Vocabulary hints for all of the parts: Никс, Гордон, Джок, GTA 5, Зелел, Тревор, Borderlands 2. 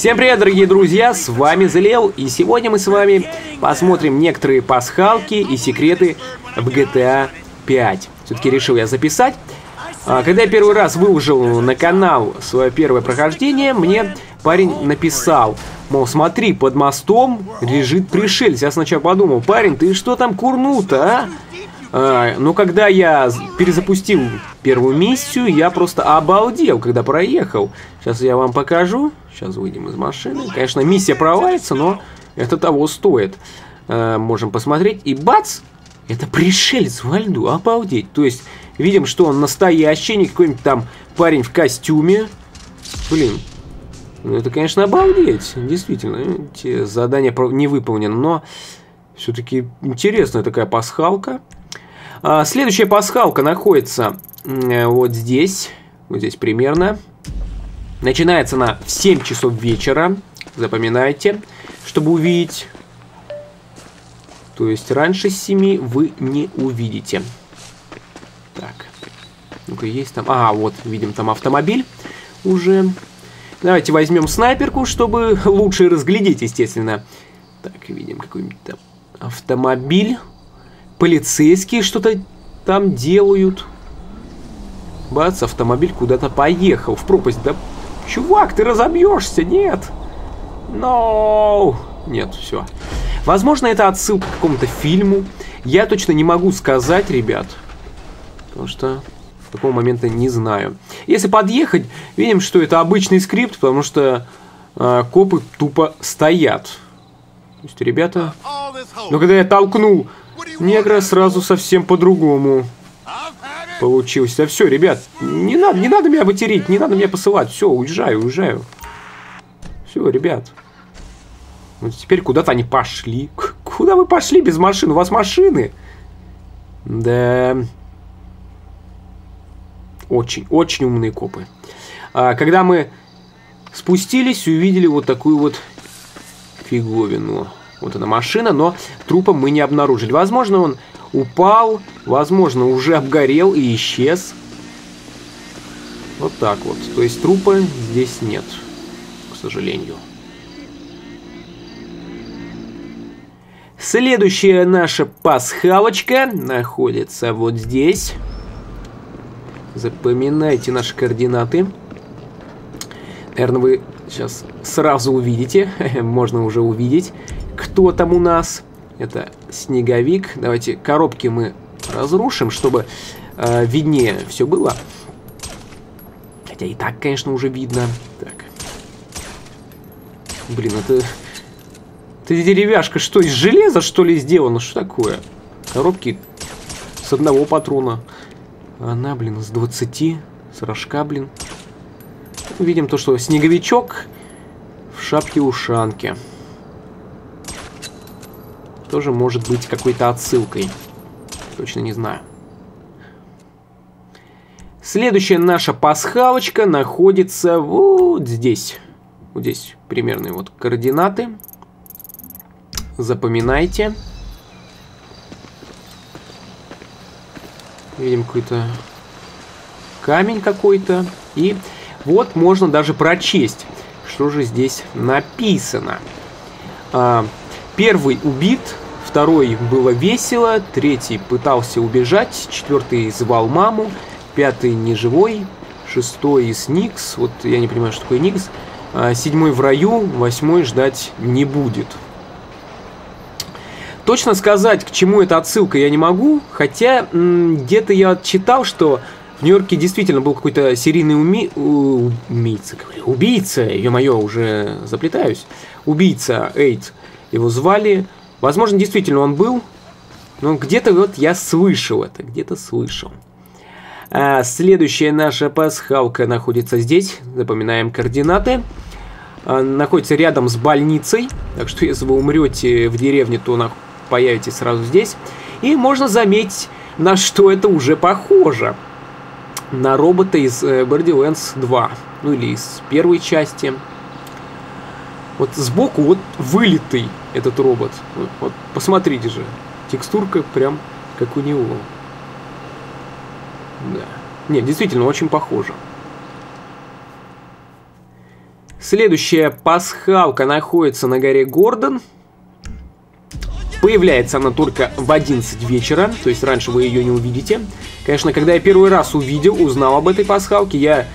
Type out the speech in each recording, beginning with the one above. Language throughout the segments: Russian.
Всем привет, дорогие друзья, с вами Зелел, и сегодня мы с вами посмотрим некоторые пасхалки и секреты в GTA 5. Все-таки решил я записать. Когда я первый раз выложил на канал свое первое прохождение, мне парень написал, мол, смотри, под мостом лежит пришелец. Я сначала подумал, парень, ты что там курнул-то, а? Но когда я перезапустил первую миссию, я просто обалдел, когда проехал. Сейчас я вам покажу. Сейчас выйдем из машины. Конечно, миссия провалится, но это того стоит. Можем посмотреть. И бац! Это пришелец во льду. Обалдеть. То есть, видим, что он настоящий, не какой-нибудь там парень в костюме. Блин. Ну, это, конечно, обалдеть. Действительно. Задание не выполнено, но все-таки интересная такая пасхалка. Следующая пасхалка находится вот здесь. Вот здесь примерно. Начинается она в 7 часов вечера, запоминайте, чтобы увидеть. То есть раньше 7 вы не увидите. Так, ну-ка есть там... А, вот, видим там автомобиль уже. Давайте возьмем снайперку, чтобы лучше разглядеть, естественно. Так, видим какой-нибудь там автомобиль. Полицейские что-то там делают. Бац, автомобиль куда-то поехал. В пропасть, да... Чувак, ты разобьешься, нет? No. Нет, все. Возможно, это отсылка к какому-то фильму. Я точно не могу сказать, ребят. Потому что такого момента не знаю. Если подъехать, видим, что это обычный скрипт, потому что копы тупо стоят. То есть, ребята... Но когда я толкнул негра, сразу совсем по-другому получилось. Да все, ребят, не надо меня материть, не надо меня посылать. Все, уезжаю. Все, ребят. Вот теперь куда-то они пошли. Куда вы пошли без машин? У вас машины? Да. Очень умные копы. Когда мы спустились, увидели вот такую вот фиговину. Вот она машина, но трупа мы не обнаружили. Возможно, он... упал, возможно, уже обгорел и исчез. Вот так вот. То есть трупа здесь нет, к сожалению. Следующая наша пасхалочка находится вот здесь. Запоминайте наши координаты. Наверное, вы сейчас сразу увидите. Можно уже увидеть, кто там у нас. Это снеговик. Давайте коробки мы разрушим, чтобы виднее все было. Хотя и так, конечно, уже видно. Так. Блин, это деревяшка что, из железа, что ли, сделана? Что такое? Коробки с одного патрона. Она, блин, с 20. С рожка, блин. Видим то, что снеговичок в шапке-ушанке. Тоже может быть какой-то отсылкой. Точно не знаю. Следующая наша пасхалочка находится вот здесь. Вот здесь примерные вот координаты. Запоминайте. Видим какой-то камень какой-то. И вот можно даже прочесть, что же здесь написано. Первый убит, второй было весело, третий пытался убежать, четвертый звал маму, пятый неживой, шестой из Никс, вот я не понимаю, что такое Никс, седьмой в раю, восьмой ждать не будет. Точно сказать, к чему эта отсылка, я не могу, хотя где-то я читал, что в Нью-Йорке действительно был какой-то серийный убийца, ё-моё, уже заплетаюсь, убийца Эйд. Его звали. Возможно, действительно он был. Но где-то вот я слышал это. Где-то слышал. Следующая наша пасхалка находится здесь. Запоминаем координаты. Находится рядом с больницей. Так что, если вы умрете в деревне, то появитесь сразу здесь. И можно заметить, на что это уже похоже. На робота из Borderlands 2. Ну, или из первой части. Вот сбоку вот вылитый этот робот. Вот посмотрите же. Текстурка прям как у него. Да. Нет, действительно, очень похоже. Следующая пасхалка находится на горе Гордон. Появляется она только в 11 вечера, то есть раньше вы ее не увидите. Конечно, когда я первый раз увидел, узнал об этой пасхалке, я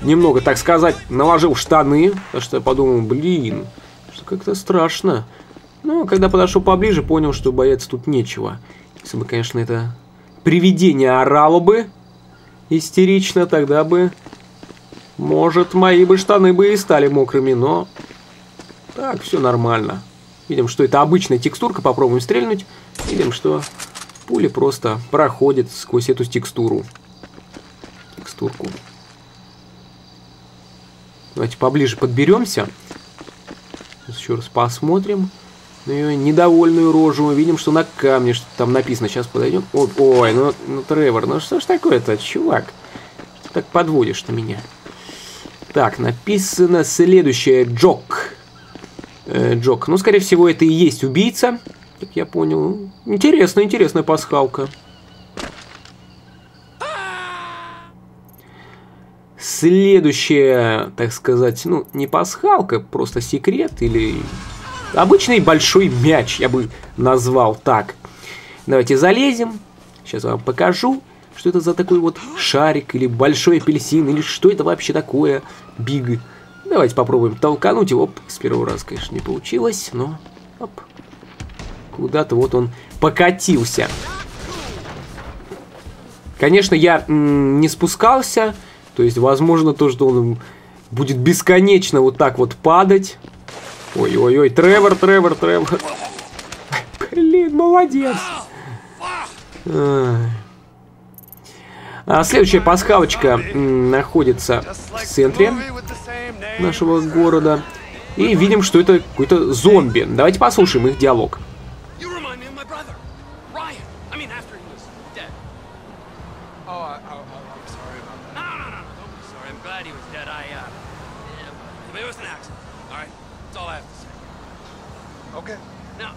немного, так сказать, наложил штаны, потому что я подумал, блин, что как-то страшно. Но когда подошел поближе, понял, что бояться тут нечего. Если бы, конечно, это привидение орало бы истерично, тогда бы, может, мои бы штаны бы и стали мокрыми, но так, все нормально. Видим, что это обычная текстурка, попробуем стрельнуть. Видим, что пули просто проходят сквозь эту текстурку. Давайте поближе подберемся. Еще раз посмотрим на ее недовольную рожу. Мы видим, что на камне что-то там написано. Сейчас подойдем. Ой, ну Тревор, ну что ж такое-то, чувак? Что так подводишь на меня? Так, написано следующее. Джок. Джок. Ну, скорее всего, это и есть убийца. Как я понял. Интересная пасхалка. Следующая, так сказать, ну, не пасхалка, просто секрет или... Обычный большой мяч, я бы назвал так. Давайте залезем. Сейчас вам покажу, что это за такой вот шарик или большой апельсин, или что это вообще такое. Биг. Давайте попробуем толкануть его. С первого раза, конечно, не получилось, но куда-то вот он покатился. Конечно, я не спускался, то есть, возможно, то, что он будет бесконечно вот так вот падать. Ой-ой-ой, Тревор. Блин, молодец. Следующая пасхалочка находится в центре нашего города. И видим, что это какой-то зомби. Давайте послушаем их диалог. Да,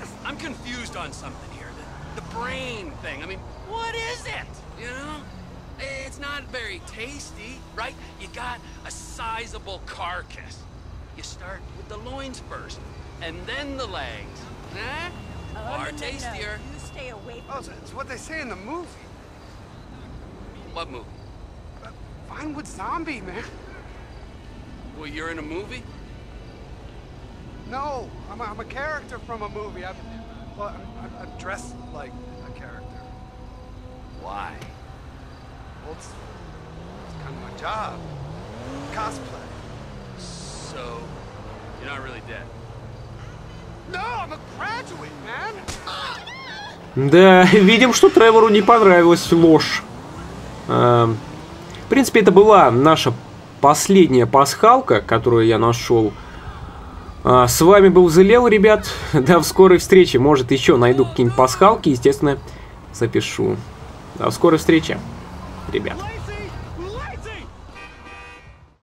видим, что Тревору не понравилась ложь. В принципе, это была наша последняя пасхалка, которую я нашел. С вами был Зелел, ребят. До скорой встречи. Может, еще найду какие-нибудь пасхалки, естественно, запишу. До скорой встречи, ребят.